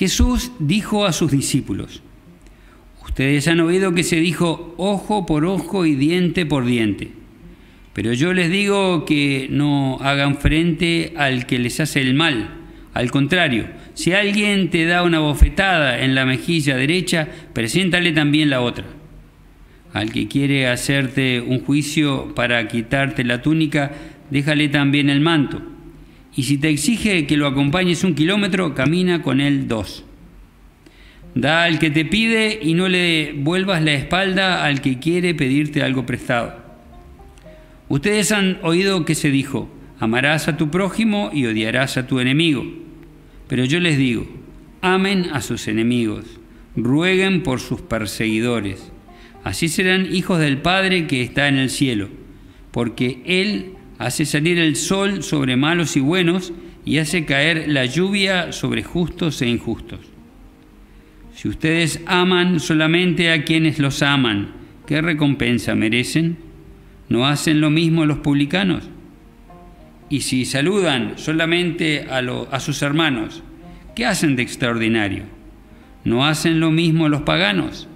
Jesús dijo a sus discípulos: ustedes han oído que se dijo ojo por ojo y diente por diente, pero yo les digo que no hagan frente al que les hace el mal. Al contrario, si alguien te da una bofetada en la mejilla derecha, preséntale también la otra. Al que quiere hacerte un juicio para quitarte la túnica, déjale también el manto. Y si te exige que lo acompañes 1 kilómetro, camina con él 2. Da al que te pide y no le vuelvas la espalda al que quiere pedirte algo prestado. Ustedes han oído que se dijo: amarás a tu prójimo y odiarás a tu enemigo. Pero yo les digo: amen a sus enemigos, rueguen por sus perseguidores. Así serán hijos del Padre que está en el cielo, porque Él hace salir el sol sobre malos y buenos y hace caer la lluvia sobre justos e injustos. Si ustedes aman solamente a quienes los aman, ¿qué recompensa merecen? ¿No hacen lo mismo los publicanos? Y si saludan solamente a sus hermanos, ¿qué hacen de extraordinario? ¿No hacen lo mismo los paganos?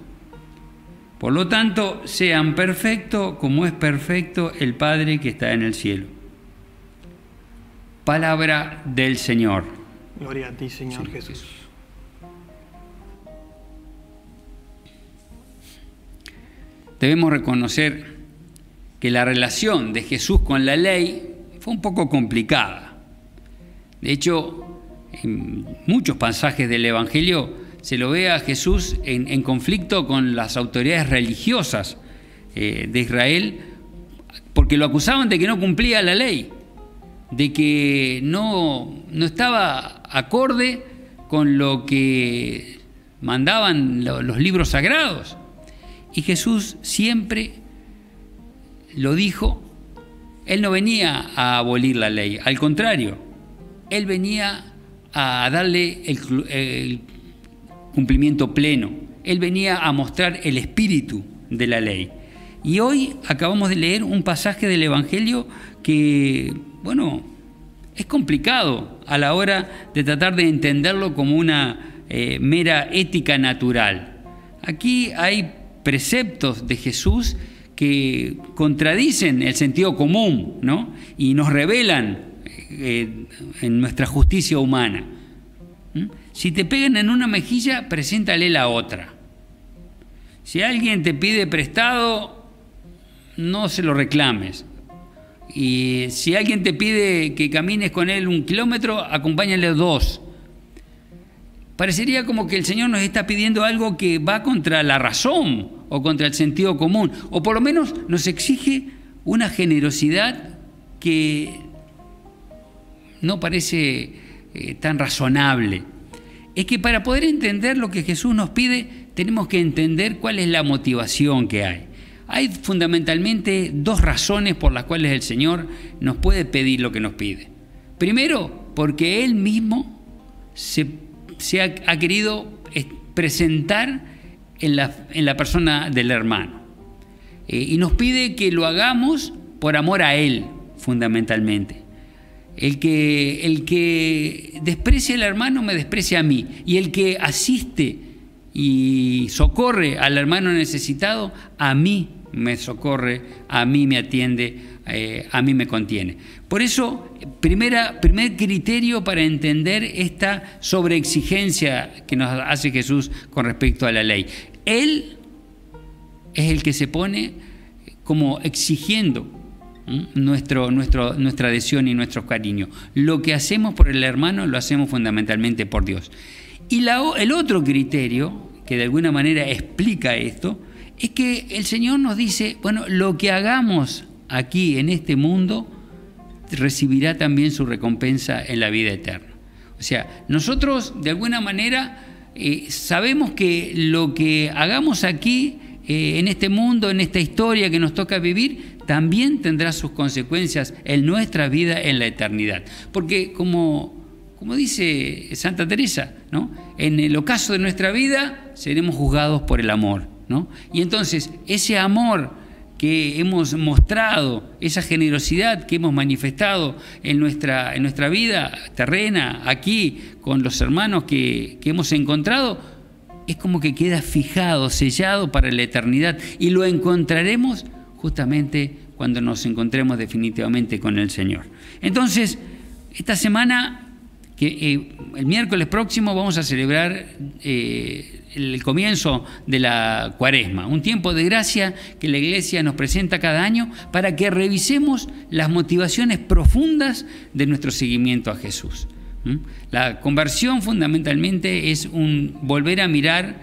Por lo tanto, sean perfectos como es perfecto el Padre que está en el cielo. Palabra del Señor. Gloria a ti, Señor Jesús. Debemos reconocer que la relación de Jesús con la ley fue un poco complicada. De hecho, en muchos pasajes del Evangelio se lo ve a Jesús en conflicto con las autoridades religiosas de Israel, porque lo acusaban de que no cumplía la ley, de que no estaba acorde con lo que mandaban los libros sagrados. Y Jesús siempre lo dijo, Él no venía a abolir la ley, al contrario, Él venía a darle el cumplimiento pleno. Él venía a mostrar el espíritu de la ley. Y hoy acabamos de leer un pasaje del Evangelio que, bueno, es complicado a la hora de tratar de entenderlo como una mera ética natural. Aquí hay preceptos de Jesús que contradicen el sentido común, ¿no? Y nos revelan en nuestra justicia humana. Si te pegan en una mejilla, preséntale la otra. Si alguien te pide prestado, no se lo reclames. Y si alguien te pide que camines con él 1 kilómetro, acompáñale 2. Parecería como que el Señor nos está pidiendo algo que va contra la razón o contra el sentido común, o por lo menos nos exige una generosidad que no parece tan razonable. Es que para poder entender lo que Jesús nos pide, tenemos que entender cuál es la motivación que hay. Hay fundamentalmente 2 razones por las cuales el Señor nos puede pedir lo que nos pide. Primero, porque Él mismo se ha querido presentar en la persona del hermano. Y nos pide que lo hagamos por amor a Él, fundamentalmente. El que desprecia al hermano me desprecia a mí, y el que asiste y socorre al hermano necesitado, a mí me socorre, a mí me atiende, a mí me contiene. Por eso, primer criterio para entender esta sobreexigencia que nos hace Jesús con respecto a la ley. Él es el que se pone como exigiendo nuestra adhesión y nuestro cariño. Lo que hacemos por el hermano lo hacemos fundamentalmente por Dios. Y el otro criterio que de alguna manera explica esto es que el Señor nos dice, bueno, lo que hagamos aquí en este mundo recibirá también su recompensa en la vida eterna. O sea, nosotros de alguna manera sabemos que lo que hagamos aquí en este mundo, en esta historia que nos toca vivir, también tendrá sus consecuencias en nuestra vida en la eternidad. Porque como dice Santa Teresa, ¿no?, en el ocaso de nuestra vida seremos juzgados por el amor, ¿no? Y entonces ese amor que hemos mostrado, esa generosidad que hemos manifestado en nuestra vida terrena, aquí, con los hermanos que hemos encontrado, es como que queda fijado, sellado para la eternidad. Y lo encontraremos justamente cuando nos encontremos definitivamente con el Señor. Entonces, esta semana, el miércoles próximo, vamos a celebrar el comienzo de la Cuaresma, un tiempo de gracia que la Iglesia nos presenta cada año para que revisemos las motivaciones profundas de nuestro seguimiento a Jesús. La conversión fundamentalmente es un volver a mirar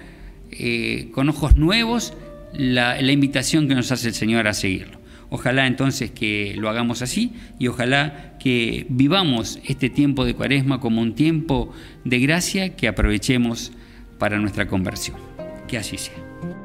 con ojos nuevos la invitación que nos hace el Señor a seguirlo. Ojalá entonces que lo hagamos así y ojalá que vivamos este tiempo de Cuaresma como un tiempo de gracia que aprovechemos para nuestra conversión. Que así sea.